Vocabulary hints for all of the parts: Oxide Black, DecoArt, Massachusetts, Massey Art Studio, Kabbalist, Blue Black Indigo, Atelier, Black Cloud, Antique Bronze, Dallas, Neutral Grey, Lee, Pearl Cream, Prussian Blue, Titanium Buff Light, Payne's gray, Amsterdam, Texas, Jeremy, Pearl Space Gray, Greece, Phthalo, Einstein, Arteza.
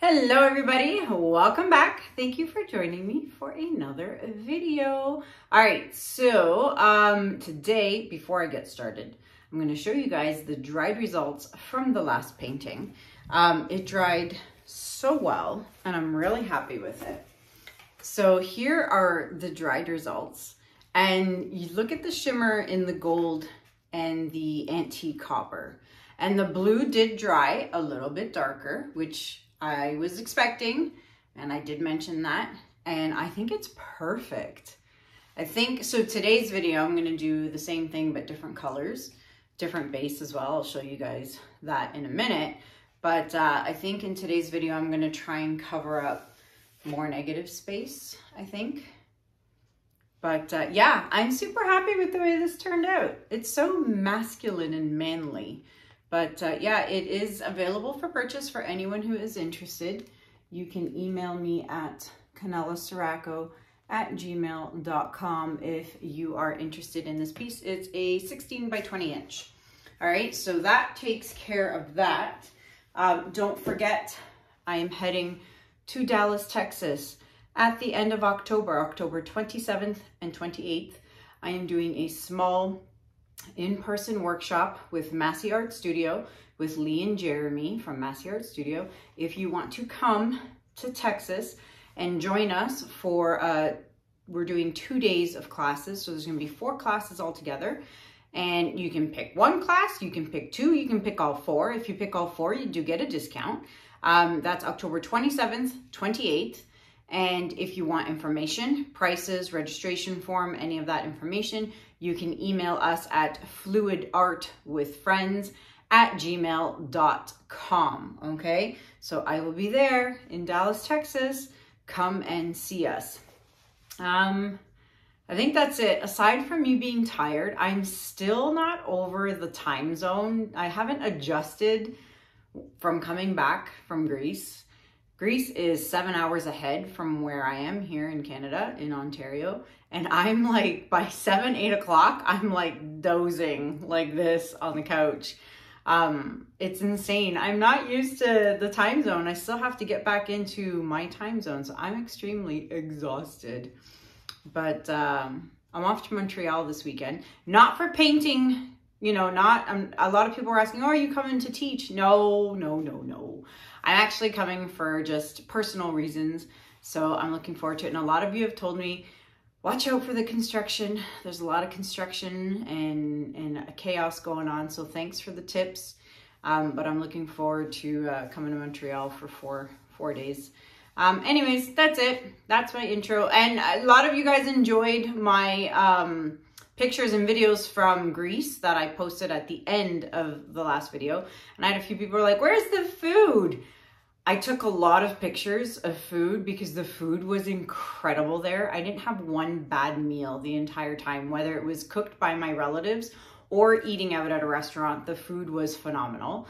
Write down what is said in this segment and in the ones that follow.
Hello everybody, welcome back. Thank you for joining me for another video. All right, so today, before I get started, I'm going to show you guys the dried results from the last painting. It dried so well and I'm really happy with it. So here are the dried results, and you look at the shimmer in the gold and the antique copper, and the blue did dry a little bit darker, which I was expecting, and I did mention that, and I think it's perfect. I think, so today's video, I'm gonna do the same thing, but different colors, different base as well. I'll show you guys that in a minute. But I think in today's video, I'm gonna try and cover up more negative space, I think. But yeah, I'm super happy with the way this turned out. It's so masculine and manly. But yeah, it is available for purchase for anyone who is interested. You can email me at canellasoraco@gmail.com if you are interested in this piece. It's a 16 by 20 inch. All right, so that takes care of that. Don't forget, I am heading to Dallas, Texas at the end of October, October 27th and 28th. I am doing a small in-person workshop with Massey Art Studio with Lee and Jeremy from Massey Art Studio. If you want to come to Texas and join us for we're doing 2 days of classes, so there's gonna be 4 classes altogether, and you can pick 1 class, you can pick 2, you can pick all 4. If you pick all 4, you do get a discount. That's October 27th, 28th. And if you want information, prices, registration form, any of that information, you can email us at fluidartwithfriends@gmail.com, okay? So I will be there in Dallas, Texas. Come and see us. I think that's it. Aside from me being tired, I'm still not over the time zone. I haven't adjusted from coming back from Greece. Greece is 7 hours ahead from where I am here in Canada, in Ontario. And I'm like, by 7, 8 o'clock, I'm like dozing like this on the couch. It's insane. I'm not used to the time zone. I still have to get back into my time zone. So I'm extremely exhausted. But I'm off to Montreal this weekend. Not for painting, you know, a lot of people are asking, oh, are you coming to teach? No, no, no, no. I'm actually coming for just personal reasons, so I'm looking forward to it. And a lot of you have told me, watch out for the construction. There's a lot of construction and chaos going on, so thanks for the tips. But I'm looking forward to coming to Montreal for four days. Anyways, that's it. That's my intro. And a lot of you guys enjoyed my pictures and videos from Greece that I posted at the end of the last video. And I had a few people who were like, where's the food? I took a lot of pictures of food because the food was incredible there. I didn't have one bad meal the entire time, whether it was cooked by my relatives or eating out at a restaurant. The food was phenomenal.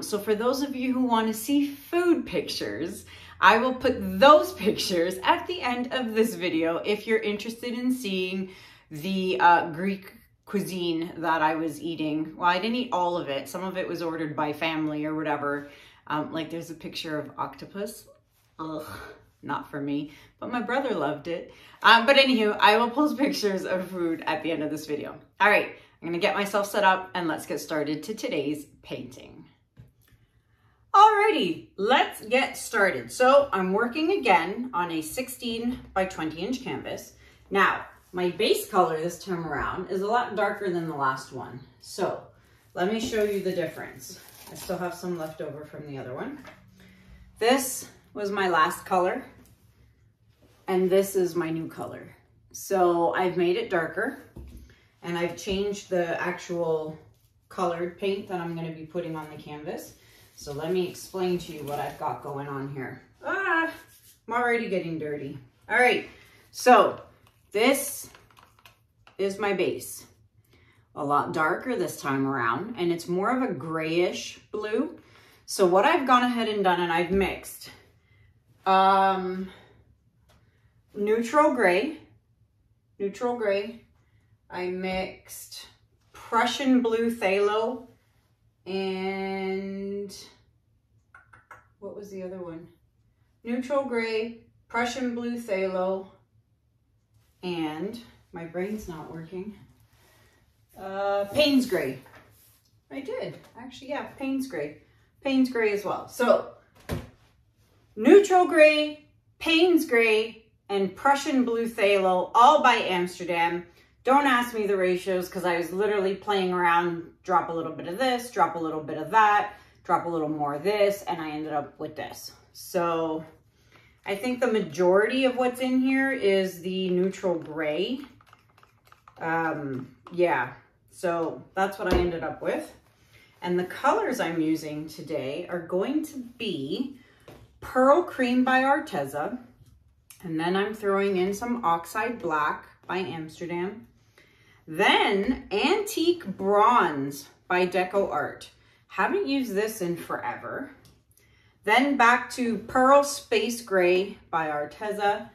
So for those of you who want to see food pictures, I will put those pictures at the end of this video if you're interested in seeing the Greek cuisine that I was eating. Well, I didn't eat all of it. Some of it was ordered by family or whatever. Like there's a picture of octopus. Ugh, not for me, but my brother loved it. But anywho, I will post pictures of food at the end of this video. All right, I'm gonna get myself set up and let's get started to today's painting. Alrighty, let's get started. So I'm working again on a 16 by 20 inch canvas. Now, my base color this time around is a lot darker than the last one. So let me show you the difference. I still have some left over from the other one. This was my last color, and this is my new color. So I've made it darker, and I've changed the actual colored paint that I'm going to be putting on the canvas. So let me explain to you what I've got going on here. Ah, I'm already getting dirty. All right, so this is my base. A lot darker this time around, and it's more of a grayish blue. So what I've gone ahead and done, and I've mixed neutral gray, I mixed Prussian blue phthalo, and what was was the other one? Neutral Grey, Prussian Blue Phthalo, and my brain's not working. Payne's Gray. I did. Actually, yeah, Payne's Gray. Payne's Gray as well. So, Neutral Grey, Payne's Gray, and Prussian Blue Phthalo, all by Amsterdam. Don't ask me the ratios because I was literally playing around. Drop a little bit of this, drop a little bit of that, drop a little more of this, and I ended up with this. So I think the majority of what's in here is the Neutral Gray. Yeah, so that's what I ended up with. And the colors I'm using today are going to be Pearl Cream by Arteza. And then I'm throwing in some Oxide Black by Amsterdam. Then Antique Bronze by DecoArt. Haven't used this in forever. Then back to Pearl Space Gray by Arteza.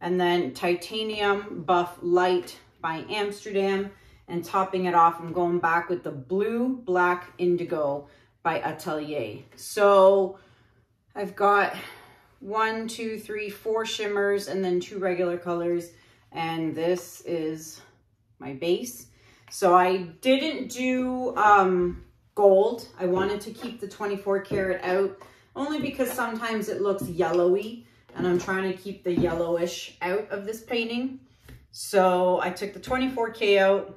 And then Titanium Buff Light by Amsterdam. And topping it off, I'm going back with the Blue Black Indigo by Atelier. So I've got 4 shimmers and then 2 regular colors. And this is my base. So I didn't do gold. I wanted to keep the 24 karat out only because sometimes it looks yellowy and I'm trying to keep the yellowish out of this painting. So I took the 24K out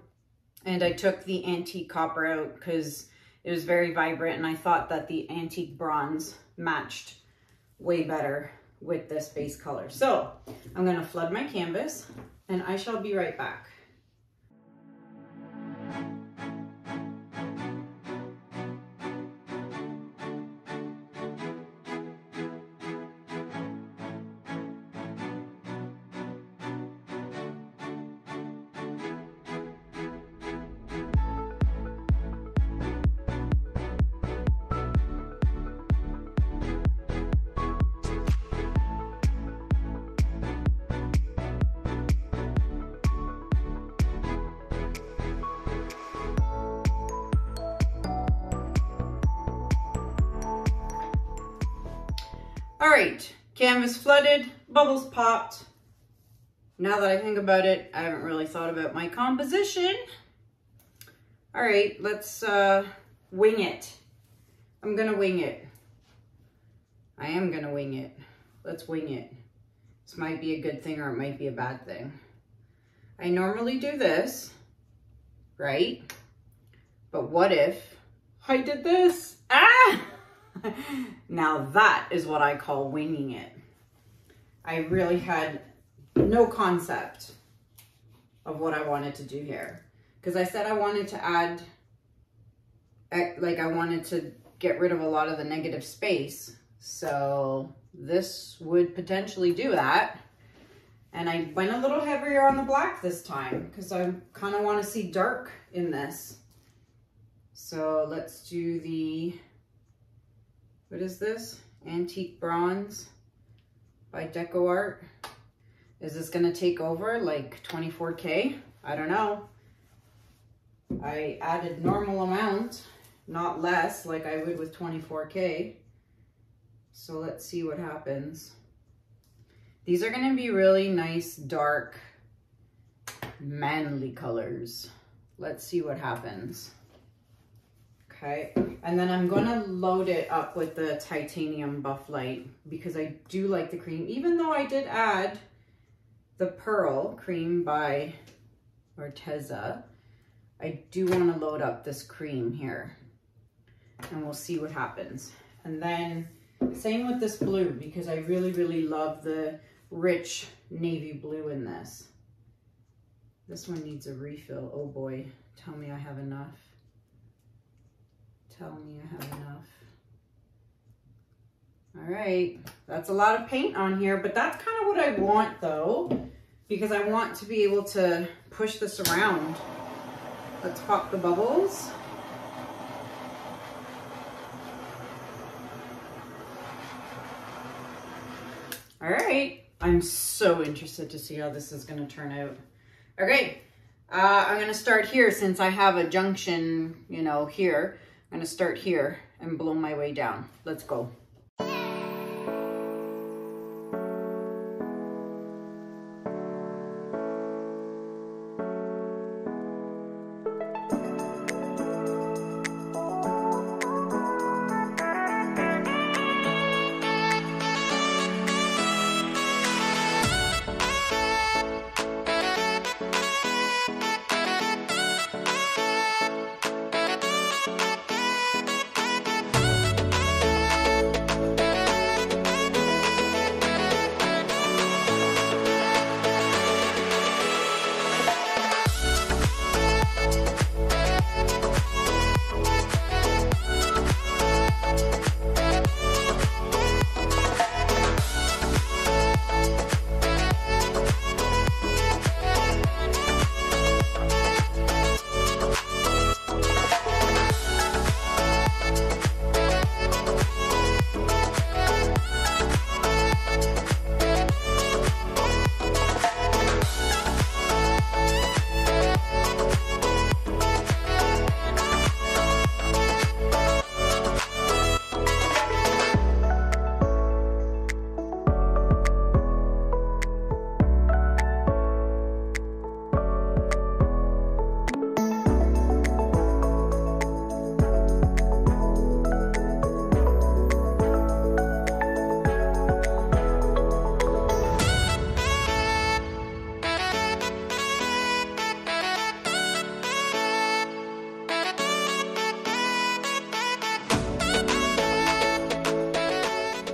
and I took the antique copper out because it was very vibrant and I thought that the antique bronze matched way better with this base color. So I'm going to flood my canvas and I shall be right back. All right, canvas flooded, bubbles popped. Now that I think about it, I haven't really thought about my composition. All right, let's wing it. I'm gonna wing it. I am gonna wing it. Let's wing it. This might be a good thing or it might be a bad thing. I normally do this, right? But what if I did this? Ah! Now that is what I call winging it. I really had no concept of what I wanted to do here. Because I said I wanted to add, like I wanted to get rid of a lot of the negative space. So this would potentially do that. And I went a little heavier on the black this time because I kind of want to see dark in this. So let's do the... What is this? Antique Bronze by DecoArt. Is this going to take over like 24K? I don't know. I added normal amount, not less like I would with 24K. So let's see what happens. These are going to be really nice, dark, manly colors. Let's see what happens. Okay, and then I'm going to load it up with the Titanium Buff Light because I do like the cream, even though I did add the Pearl Cream by Arteza. I do want to load up this cream here and we'll see what happens. And then same with this blue because I really, really love the rich navy blue in this. This one needs a refill. Oh boy, tell me I have enough. Tell me I have enough. All right, that's a lot of paint on here, but that's kind of what I want though, because I want to be able to push this around. Let's pop the bubbles. All right, I'm so interested to see how this is gonna turn out. Okay, I'm gonna start here since I have a junction, you know, here. I'm gonna start here and blow my way down. Let's go.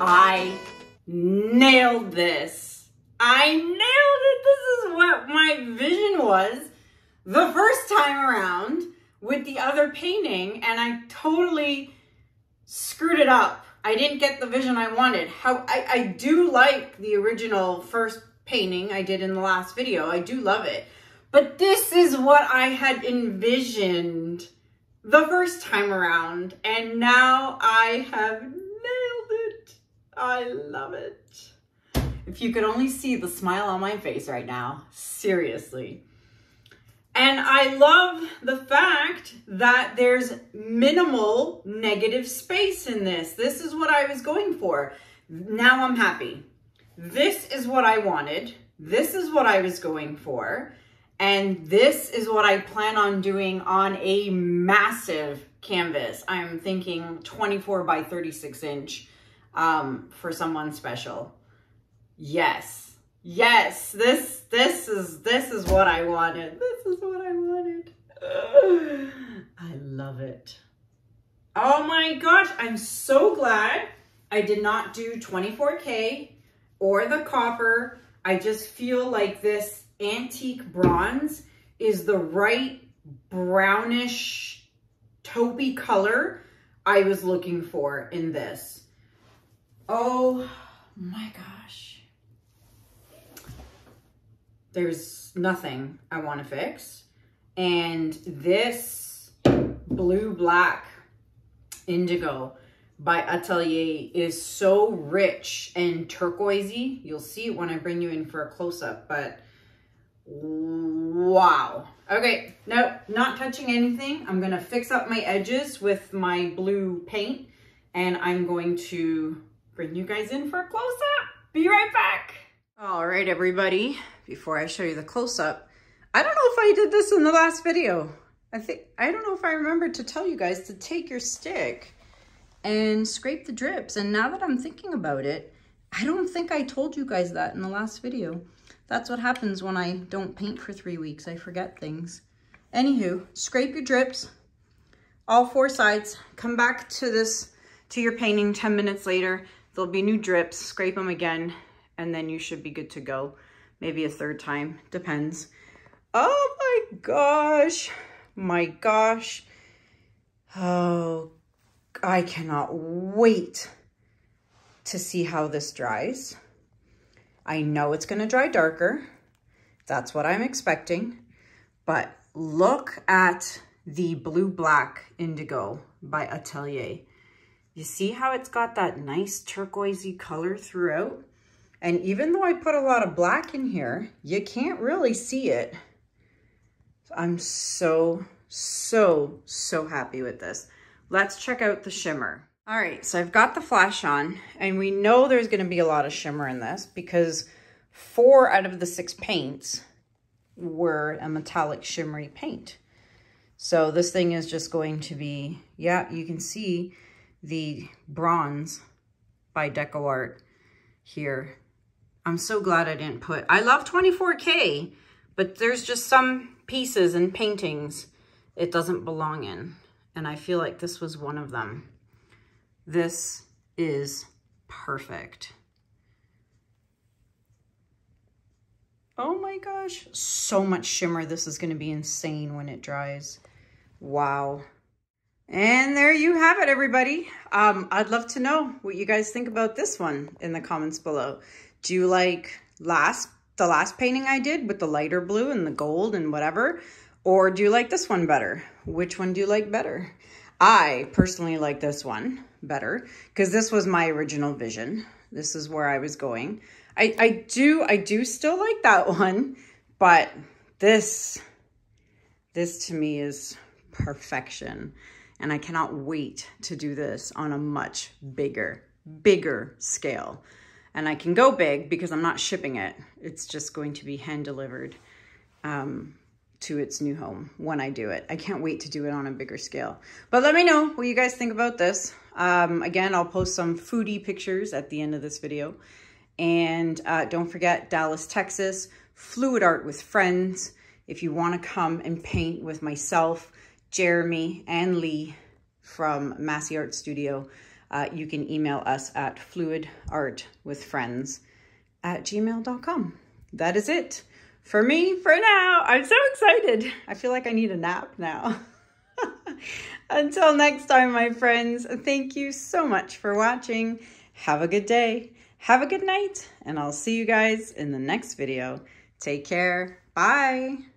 I nailed this. I nailed it. This is what my vision was the first time around with the other painting, and I totally screwed it up. I didn't get the vision I wanted. I do like the original first painting I did in the last video. I do love it. But this is what I had envisioned the first time around, and now I have nailed it. I love it. If you could only see the smile on my face right now, seriously. And I love the fact that there's minimal negative space in this. This is what I was going for. Now I'm happy. This is what I wanted. This is what I was going for. And this is what I plan on doing on a massive canvas. I'm thinking 24 by 36 inch for someone special. Yes. Yes, this is what I wanted. This is what I wanted. I love it. Oh my gosh, I'm so glad I did not do 24K or the copper. I just feel like this antique bronze is the right brownish taupey color I was looking for in this. Oh my gosh. There's nothing I want to fix. And this Blue Black Indigo by Atelier is so rich and turquoisey. You'll see it when I bring you in for a close-up, but wow. Okay, no, not touching anything. I'm going to fix up my edges with my blue paint, and I'm going to bring you guys in for a close-up. Be right back. All right, everybody, before I show you the close-up, I don't know if I did this in the last video. I don't know if I remembered to tell you guys to take your stick and scrape the drips. And now that I'm thinking about it, I don't think I told you guys that in the last video. That's what happens when I don't paint for 3 weeks. I forget things. Anywho, scrape your drips, all four sides. Come back to this, to your painting 10 minutes later. There'll be new drips, scrape them again, and then you should be good to go. Maybe a third time, depends. Oh my gosh, my gosh. Oh, I cannot wait to see how this dries. I know it's gonna dry darker. That's what I'm expecting. But look at the Blue Black Indigo by Atelier. You see how it's got that nice turquoisey color throughout? And even though I put a lot of black in here, you can't really see it. I'm so, so, so happy with this. Let's check out the shimmer. All right, so I've got the flash on, and we know there's gonna be a lot of shimmer in this because 4 out of the 6 paints were a metallic shimmery paint. So this thing is just going to be, yeah, you can see the bronze by DecoArt here. I'm so glad I didn't put, I love 24K, but there's just some pieces and paintings it doesn't belong in. And I feel like this was one of them. This is perfect. Oh my gosh, so much shimmer. This is gonna be insane when it dries. Wow. And there you have it, everybody. I'd love to know what you guys think about this one in the comments below. Do you like the last painting I did with the lighter blue and the gold and whatever? Or do you like this one better? Which one do you like better? I personally like this one better because this was my original vision. This is where I was going. I do still like that one, but this to me is perfection. And I cannot wait to do this on a much bigger scale. And I can go big because I'm not shipping it. It's just going to be hand delivered to its new home when I do it. I can't wait to do it on a bigger scale. But let me know what you guys think about this. Again, I'll post some foodie pictures at the end of this video. And don't forget Dallas, Texas, Fluid Art with Friends. If you want to come and paint with myself, Jeremy, and Lee from Massey Art Studio, you can email us at fluidartwithfriends@gmail.com. That is it for me for now. I'm so excited. I feel like I need a nap now. Until next time, my friends, thank you so much for watching. Have a good day. Have a good night. And I'll see you guys in the next video. Take care. Bye.